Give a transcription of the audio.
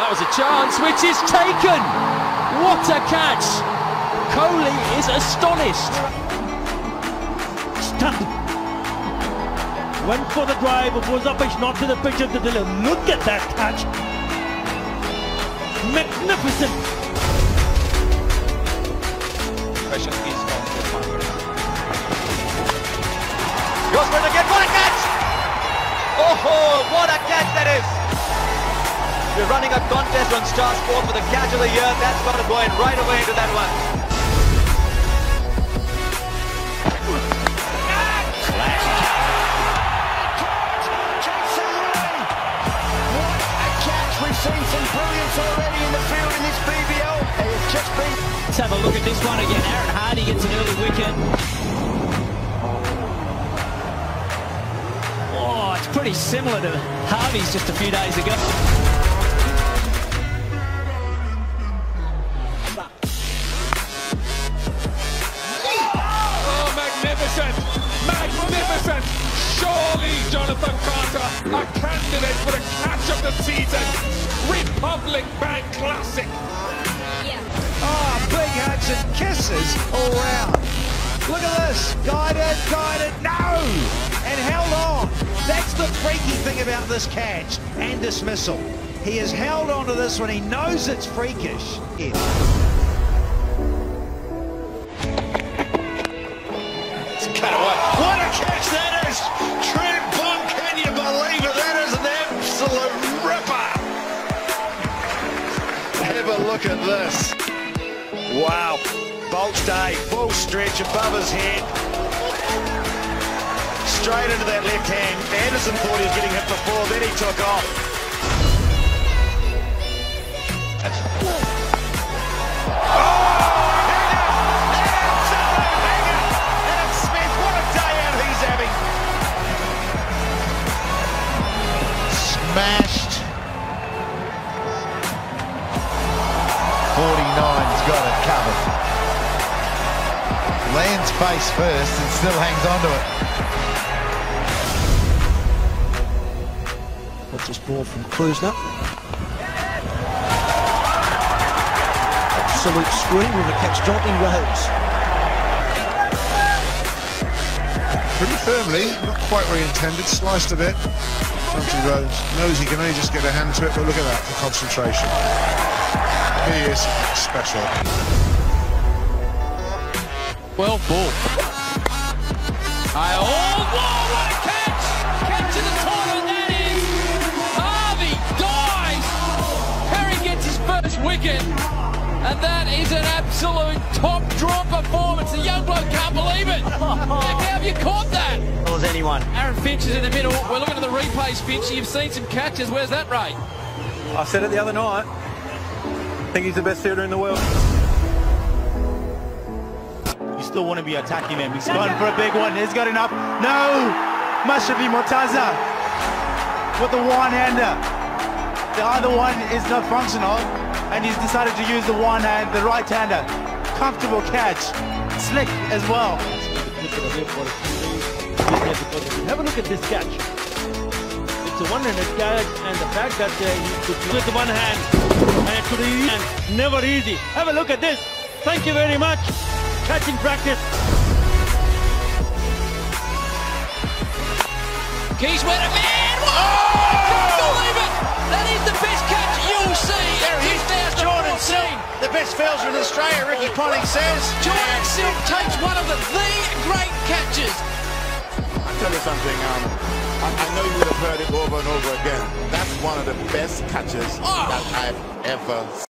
that was a chance which is taken. What a catch. Kohli is astonished. Stunned. Went for the drive, it was up, not to the pitch of the dealer. Look at that catch. Magnificent. Pressure is on the target. Goes for it again. What a catch! Oh, what a catch that is! We're running a contest on Star Sport for the catch of the year. That's got to go in right away into that one. What a catch! We've seen some brilliance already in the field in this BBL. It's just been... Let's have a look at this one again. Aaron Hardy gets an early wicket. It's pretty similar to Harvey's just a few days ago. Oh, magnificent! Magnificent! Surely Jonathan Carter, a candidate for the catch of the season. Republic Bank Classic. Yeah. Oh, big hugs and kisses all round. Look at this. Guided. No! And held on. That's the freaky thing about this catch and dismissal. He has held on to this one. He knows it's freakish. Yeah. It's cut away. What a catch that is! Trent Plum, can you believe it? That is an absolute ripper. Have a look at this. Wow. Bolt's day. Full stretch above his head. Straight into that left hand. Anderson thought he was getting hit before, then he took off. Oh, hanger! An absolute hanger! And Smith, what a day out he's having. Smashed. 49's got it covered. Lands face first and still hangs on to it. This ball from Cruz now. Absolute screamer to catch Jonty Rhodes. Pretty firmly, not quite where he intended, sliced a bit. Jonty Rhodes knows he can only just get a hand to it, but look at that, the concentration. He is special. Well, ball. What a catch! Catch in the corner. Wicket, and that is an absolute top draw performance. The young bloke can't believe it. How have you caught that? Well as anyone. Aaron Finch is in the middle. We're looking at the replays, Finch. You've seen some catches. Where's that rate? I said it the other night. I think he's the best fielder in the world. You still want to be attacking him. He's gone for a big one. He's got enough. No! Mashrafe Mortaza with the one-hander. The other one is not functional. And he's decided to use the one hand, the right-hander. Comfortable catch. Slick as well. Have a look at this catch. It's a one-handed catch, and the fact that he could do it with one hand, and it could be easy, and never easy. Have a look at this. Thank you very much. Catching practice. Keys went a man. Oh! I can't believe it. That is the best catch you'll see. Jordan Silk, the best fielder in Australia, Ricky Ponting says. Jordan Silk takes one of the great catches. I'll tell you something, I know you would have heard it over and over again. That's one of the best catches that I've ever seen.